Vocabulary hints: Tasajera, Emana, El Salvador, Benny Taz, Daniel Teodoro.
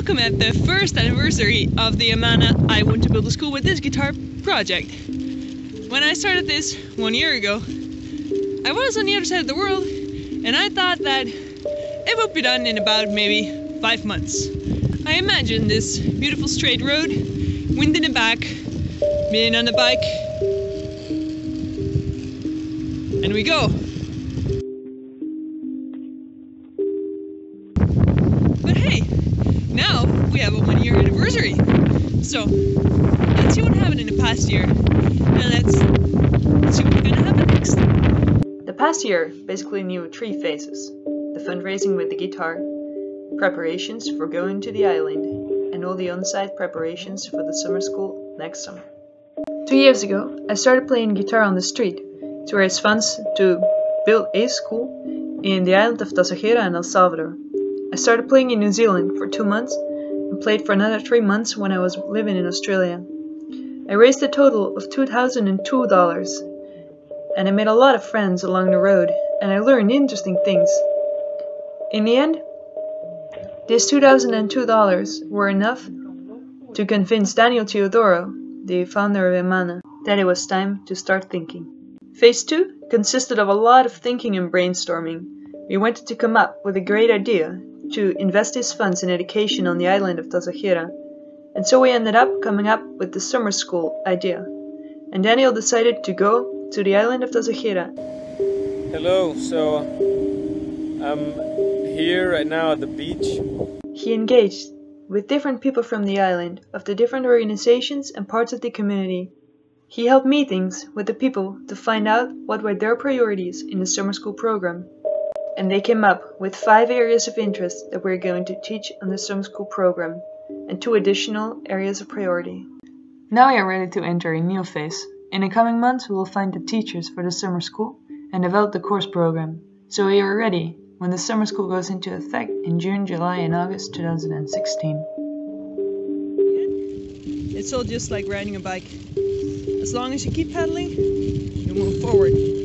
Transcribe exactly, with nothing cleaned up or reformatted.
welcome at the first anniversary of the Emana I Want to Build a School with This Guitar project. When I started this one year ago, I was on the other side of the world and I thought that it would be done in about maybe five months. I imagined this beautiful straight road, wind in the back, being on the bike, and we go. But hey, now we have a one year anniversary. So let's see what happened in the past year, and let's see what's gonna happen next. The past year basically knew three phases: the fundraising with the guitar, preparations for going to the island, and all the on-site preparations for the summer school next summer. Two years ago, I started playing guitar on the street to raise funds to build a school in the island of Tasajera in El Salvador. I started playing in New Zealand for two months and played for another three months when I was living in Australia. I raised a total of two thousand two dollars, and I made a lot of friends along the road, and I learned interesting things. In the end, these two thousand two dollars were enough to convince Daniel Teodoro, the founder of Emana, that it was time to start thinking. Phase two consisted of a lot of thinking and brainstorming. We wanted to come up with a great idea to invest these funds in education on the island of Tasajera, and so we ended up coming up with the summer school idea. And Daniel decided to go to the island of Tasajera. Hello, so I'm here right now at the beach. He engaged with different people from the island, of the different organizations and parts of the community. He held meetings with the people to find out what were their priorities in the summer school program. And they came up with five areas of interest that we're going to teach on the summer school program, and two additional areas of priority. Now we are ready to enter a new phase. In the coming months we will find the teachers for the summer school and develop the course program, so we are ready when the summer school goes into effect in June, July, and August two thousand sixteen. It's all just like riding a bike. As long as you keep pedaling, you move forward.